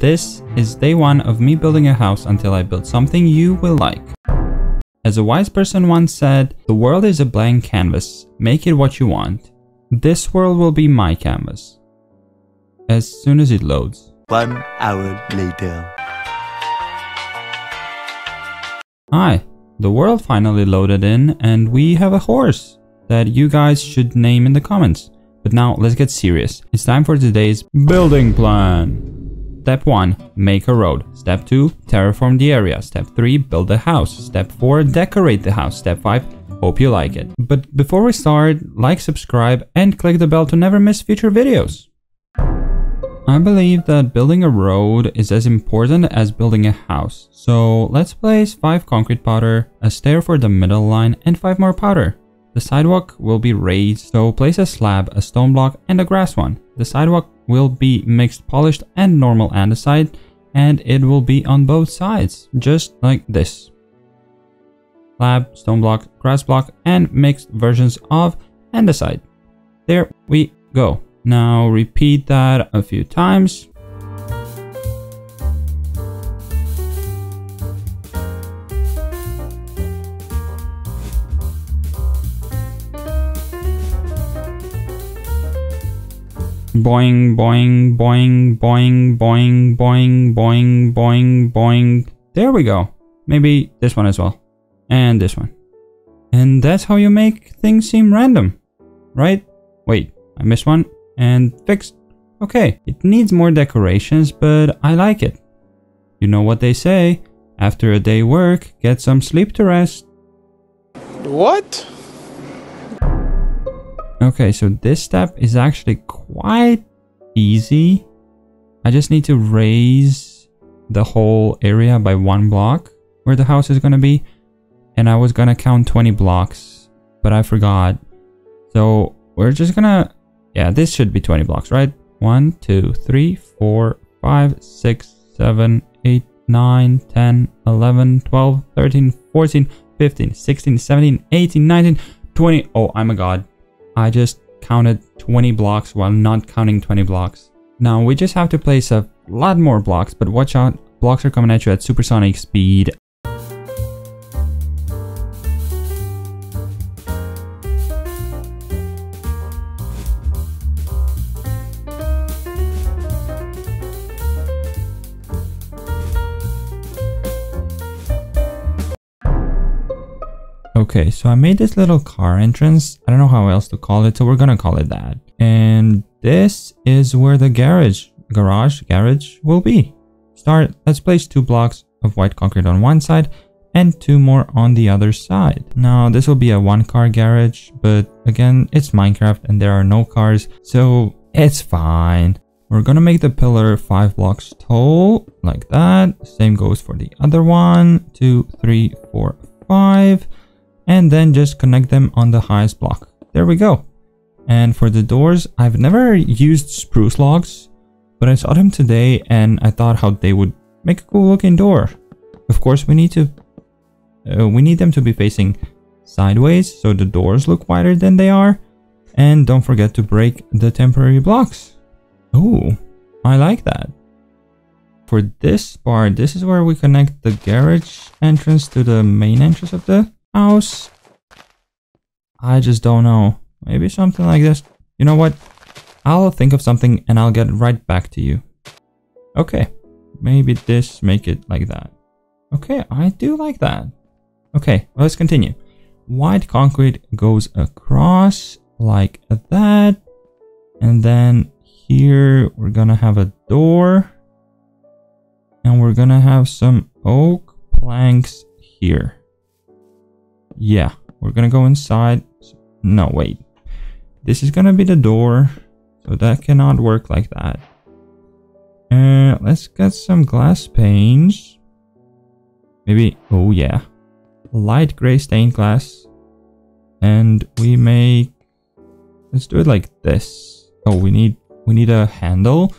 This is day one of me building a house until I build something you will like. As a wise person once said, the world is a blank canvas, make it what you want. This world will be my canvas. As soon as it loads. 1 hour later. Hi, the world finally loaded in and we have a horse that you guys should name in the comments. But now let's get serious. It's time for today's building plan. Step 1. Make a road. Step 2. Terraform the area. Step 3. Build a house. Step 4. Decorate the house. Step 5. Hope you like it. But before we start, like, subscribe and click the bell to never miss future videos. I believe that building a road is as important as building a house. So let's place 5 concrete powder, a stair for the middle line and 5 more powder. The sidewalk will be raised, so place a slab, a stone block and a grass one. The sidewalk will be mixed polished and normal andesite, and it will be on both sides, just like this. Slab, stone block, grass block and mixed versions of andesite. There we go. Now repeat that a few times. Boing, boing, boing, boing, boing, boing, boing, boing, boing. There we go. Maybe this one as well. And this one. And that's how you make things seem random, right? Wait, I missed one and fixed. Okay, it needs more decorations, but I like it. You know what they say, after a day work, get some sleep to rest. What? Okay, so this step is actually quite easy. I just need to raise the whole area by 1 block where the house is gonna be. And I was gonna count 20 blocks, but I forgot. So we're just gonna, yeah, this should be 20 blocks, right? 1, 2, 3, 4, 5, 6, 7, 8, 9, 10, 11, 12, 13, 14, 15, 16, 17, 18, 19, 20. Oh, I'm a god. I just counted 20 blocks while not counting 20 blocks. Now we just have to place a lot more blocks, but watch out, blocks are coming at you at supersonic speed. Okay, so I made this little car entrance. I don't know how else to call it, so we're gonna call it that. And this is where the garage will be. Start, let's place 2 blocks of white concrete on one side and 2 more on the other side. Now, this will be a 1-car garage, but again, it's Minecraft and there are no cars, so it's fine. We're gonna make the pillar 5 blocks tall, like that. Same goes for the other one, 2, 3, 4, 5. And then just connect them on the highest block. There we go. And for the doors, I've never used spruce logs, but I saw them today and I thought how they would make a cool looking door. Of course, we need them to be facing sideways so the doors look wider than they are. And don't forget to break the temporary blocks. Ooh, I like that. For this part, this is where we connect the garage entrance to the main entrance of the house. I just don't know. Maybe something like this. You know what? I'll think of something and I'll get right back to you. Okay. Maybe this, make it like that. Okay, I do like that. Okay, let's continue. White concrete goes across like that. And then here we're gonna have a door. And we're gonna have some oak planks here. Yeah, we're gonna go inside. No, wait. This is gonna be the door. So that cannot work like that. Let's get some glass panes. Maybe, oh yeah. Light gray stained glass. And we make, let's do it like this. Oh, we need a handle.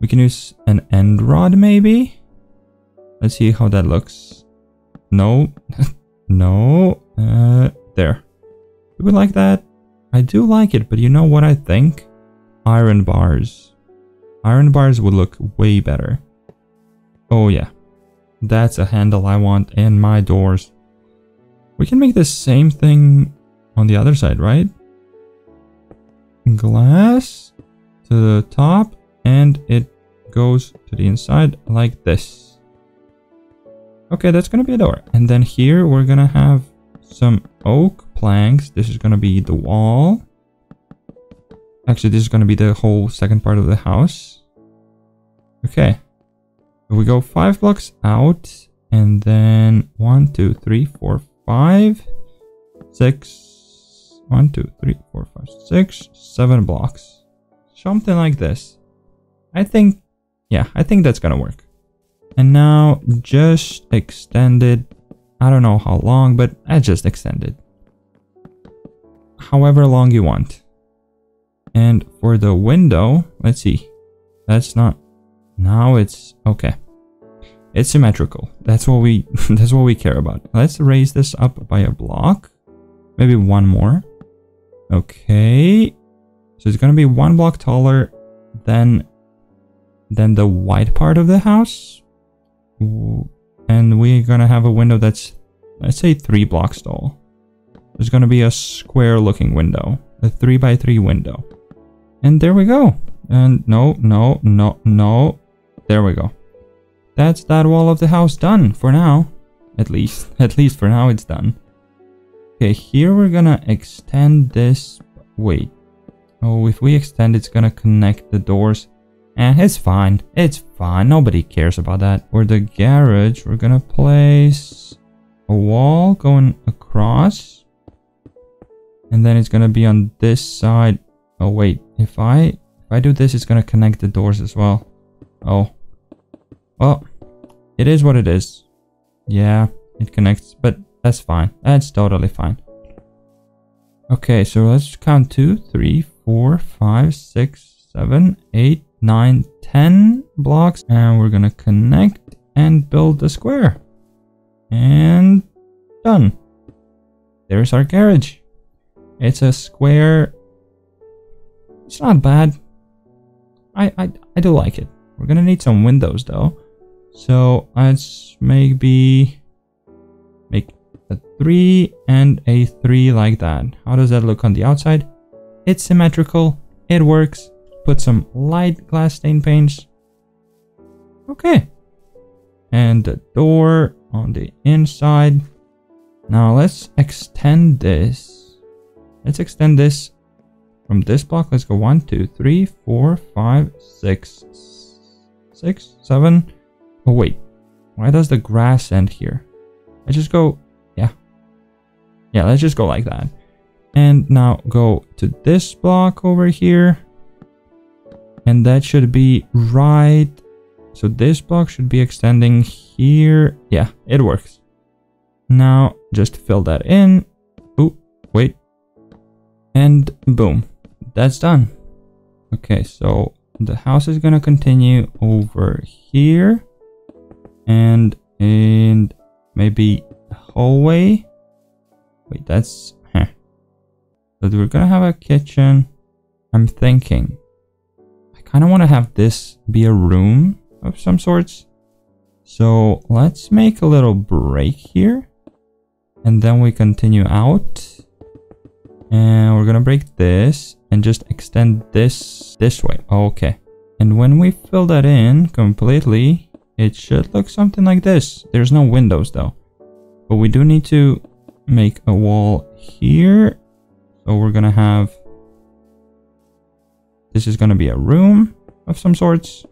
We can use an end rod maybe. Let's see how that looks. No, no. There. Do we like that? I do like it, but you know what I think? Iron bars. Iron bars would look way better. Oh yeah, that's a handle I want in my doors. We can make the same thing on the other side, right? Glass to the top and it goes to the inside like this. Okay, that's gonna be a door. And then here we're gonna have some oak planks. This is gonna be the wall. Actually, this is gonna be the whole second part of the house. Okay, we go 5 blocks out and then 1, 2, 3, 4, 5, 6, 7 blocks, something like this. I think, yeah, I think that's gonna work. And now just extend it. I don't know how long, but I just extend it however long you want. And for the window, let's see, that's not, now it's okay, it's symmetrical. That's what we that's what we care about. Let's raise this up by a block, maybe one more. Okay, so it's gonna be 1 block taller than the white part of the house. And we're gonna have a window that's, let's say, 3 blocks tall. There's gonna be a square looking window, a 3x3 window. And there we go. And no, there we go. That's that wall of the house done for now. At least for now it's done. Okay, here we're gonna extend this. Wait, oh, if we extend, it's gonna connect the doors. Eh, it's fine, it's fine, nobody cares about that. For the garage, we're gonna place a wall going across, and then it's gonna be on this side. Oh wait, if I do this, it's gonna connect the doors as well. Oh, well, it is what it is. Yeah, it connects, but that's fine, that's totally fine. Okay, so let's count 2, 3, 4, 5, 6, 7, 8, 9, 10 blocks, and we're gonna connect and build a square. And done. There's our garage. It's a square. It's not bad. I do like it. We're gonna need some windows though, so let's maybe make a 3 and a 3 like that. How does that look on the outside? It's symmetrical, it works. Put some light glass stain paints. Okay, and the door on the inside. Now let's extend this. Let's extend this from this block. Let's go 1, 2, 3, 4, 5, 6, 7. Oh wait, why does the grass end here? Let's just go, yeah, let's just go like that. And now go to this block over here. And that should be right. So this block should be extending here. Yeah, it works. Now just fill that in. Oh, wait. And boom, that's done. Okay, so the house is gonna continue over here. And maybe a hallway. Wait, that's, huh. But we're gonna have a kitchen. I'm thinking, I kind of want to have this be a room of some sorts. So let's make a little break here. And then we continue out. And we're going to break this and just extend this way. Okay. And when we fill that in completely, it should look something like this. There's no windows though. But we do need to make a wall here. So we're going to have, this is going to be a room of some sorts,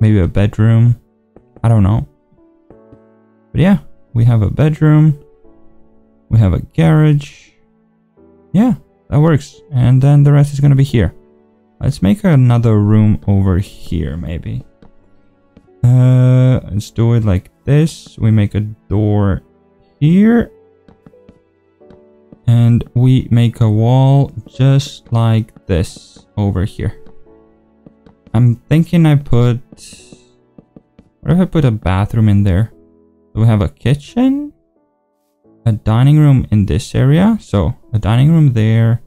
maybe a bedroom, I don't know. But yeah, we have a bedroom, we have a garage. Yeah, that works. And then the rest is going to be here. Let's make another room over here maybe. Let's do it like this. We make a door here. And we make a wall just like this over here. I'm thinking I put, what if I put a bathroom in there? So we have a kitchen, a dining room in this area. So a dining room there,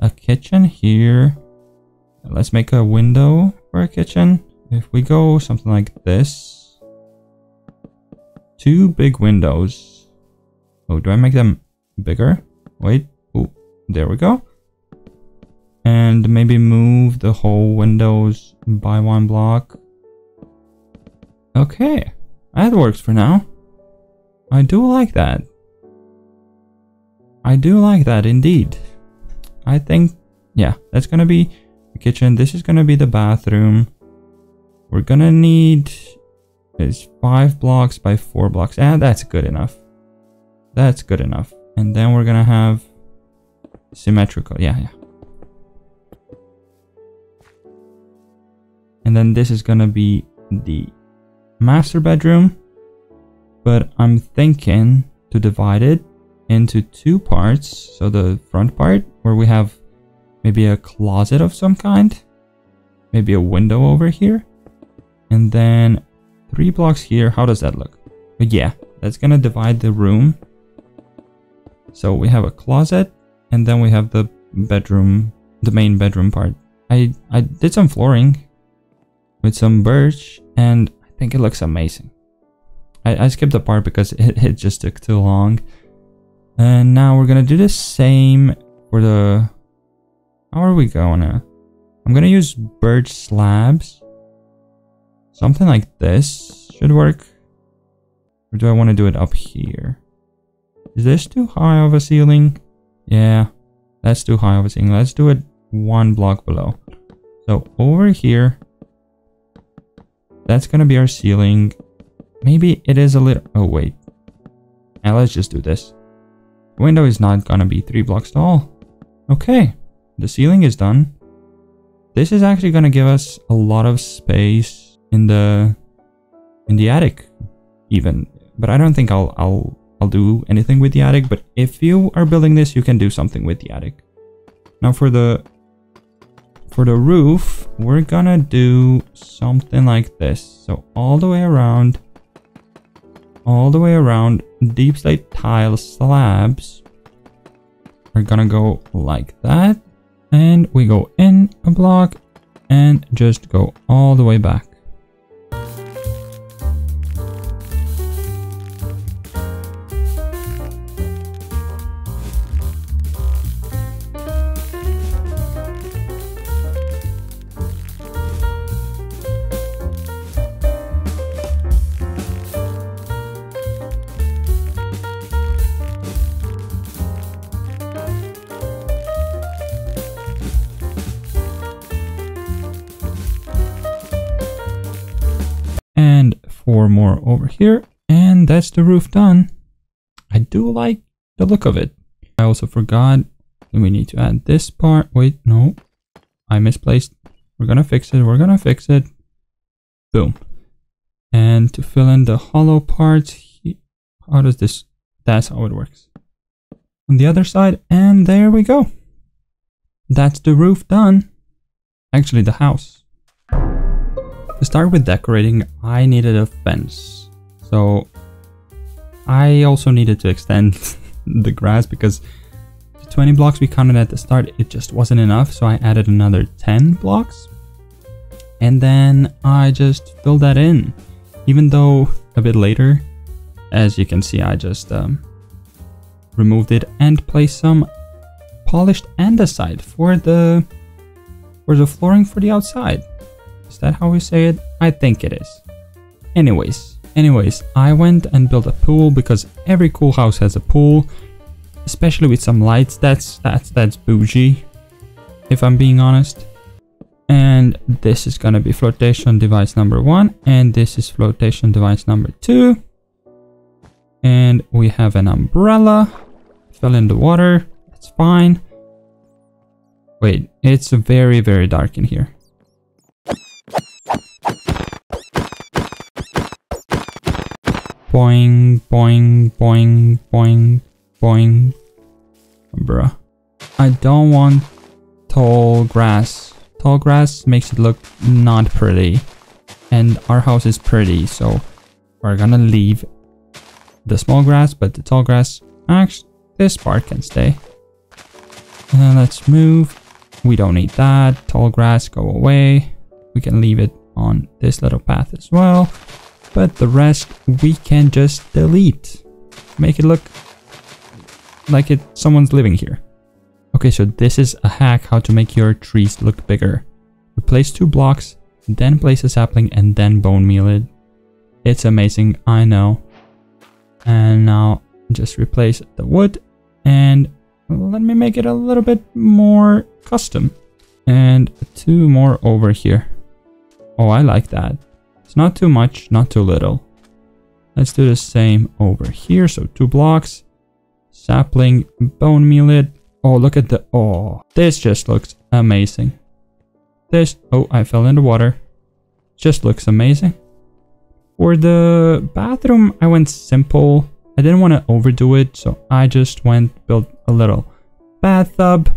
a kitchen here. Let's make a window for a kitchen. If we go something like this, two big windows. Oh, do I make them bigger? Wait. Oh, there we go. And maybe move the whole windows by one block. Okay, that works for now. I do like that. I do like that indeed. I think, yeah, that's gonna be the kitchen. This is gonna be the bathroom. We're gonna need is 5 blocks by 4 blocks. And that's good enough. That's good enough. And then we're gonna have symmetrical. Yeah. And then this is gonna be the master bedroom, but I'm thinking to divide it into two parts. So the front part where we have maybe a closet of some kind, maybe a window over here, and then 3 blocks here. How does that look? But yeah, that's gonna divide the room. So we have a closet, and then we have the bedroom, the main bedroom part. I did some flooring with some birch, and I think it looks amazing. I skipped the part because it just took too long. And now we're gonna do the same for the... How are we gonna? I'm gonna use birch slabs. Something like this should work. Or do I want to do it up here? Is this too high of a ceiling? Yeah, that's too high of a ceiling. Let's do it 1 block below. So over here, that's gonna be our ceiling. Maybe it is a little... Oh, wait. Now let's just do this. The window is not gonna be 3 blocks tall. Okay, the ceiling is done. This is actually gonna give us a lot of space in the attic, even. But I don't think I'll do anything with the attic. But if you are building this, you can do something with the attic. Now for the roof, we're gonna do something like this. So all the way around, deep slate tile slabs are gonna go like that, and we go in a block and just go all the way back. Four more over here, and that's the roof done. I do like the look of it. I also forgot that we need to add this part. Wait, no, I misplaced. We're gonna fix it. Boom. And to fill in the hollow parts, how does this... That's how it works on the other side, and there we go. That's the roof done. Actually, the house. To start with decorating, I needed a fence. So I also needed to extend the grass, because the 20 blocks we counted at the start, it just wasn't enough. So I added another 10 blocks. And then I just filled that in. Even though a bit later, as you can see, I just removed it and placed some polished andesite for the flooring for the outside. Is that how we say it? I think it is. Anyways, I went and built a pool, because every cool house has a pool, especially with some lights. That's bougie, if I'm being honest. And this is gonna be flotation device number 1, and this is flotation device number 2. And we have an umbrella. Fell in the water. That's fine. Wait, it's very, very dark in here. Boing, boing, boing, boing, boing. Bruh. I don't want tall grass. Tall grass makes it look not pretty. And our house is pretty, so we're gonna leave the small grass, but the tall grass... Actually, this part can stay. And then let's move. We don't need that. Tall grass, go away. We can leave it on this little path as well. but the rest we can just delete. Make it look like someone's living here. Okay, so this is a hack how to make your trees look bigger. You place 2 blocks, then place a sapling, and then bone meal it. It's amazing, I know. And now just replace the wood and let me make it a little bit more custom. And 2 more over here. Oh, I like that. It's not too much, not too little. Let's do the same over here. So 2 blocks, sapling, bone meal it. Oh, look at the, oh, this just looks amazing. This, oh, I fell in the water. Just looks amazing. For the bathroom, I went simple. I didn't want to overdo it, so I just built a little bathtub,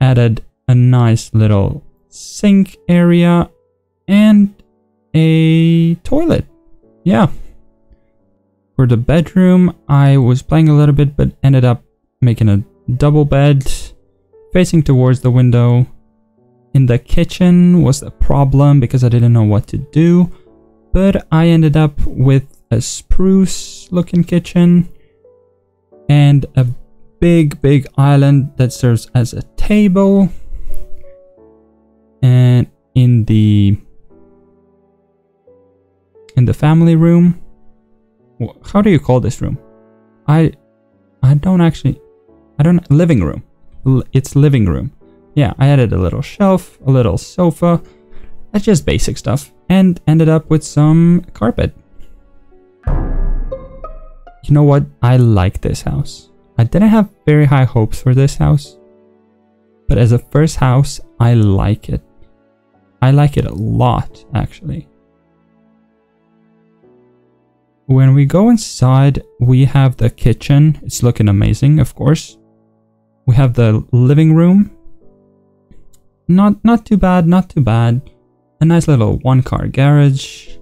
added a nice little sink area, and a toilet. Yeah. For the bedroom, I was playing a little bit, but ended up making a double bed facing towards the window. In the kitchen was a problem because I didn't know what to do, but I ended up with a spruce looking kitchen and a big island that serves as a table. And in the family room, how do you call this room? I don't actually, living room. It's living room. Yeah, I added a little shelf, a little sofa. That's just basic stuff, and ended up with some carpet. You know what? I like this house. I didn't have very high hopes for this house, but as a first house, I like it. I like it a lot, actually. When we go inside, we have the kitchen. It's looking amazing, of course. We have the living room. Not too bad, not too bad. A nice little one-car garage,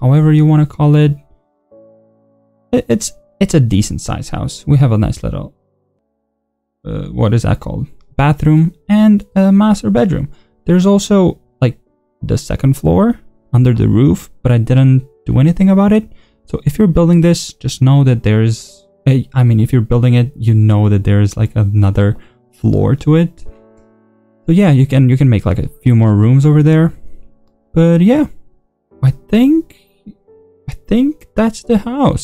however you want to call it. It's a decent size house. We have a nice little, what is that called? Bathroom and a master bedroom. There's also like the second floor under the roof, but I didn't do anything about it. So if you're building this, just know that there's, I mean, if you're building it, you know that there's like another floor to it. So yeah, you can make like a few more rooms over there. But yeah, I think that's the house.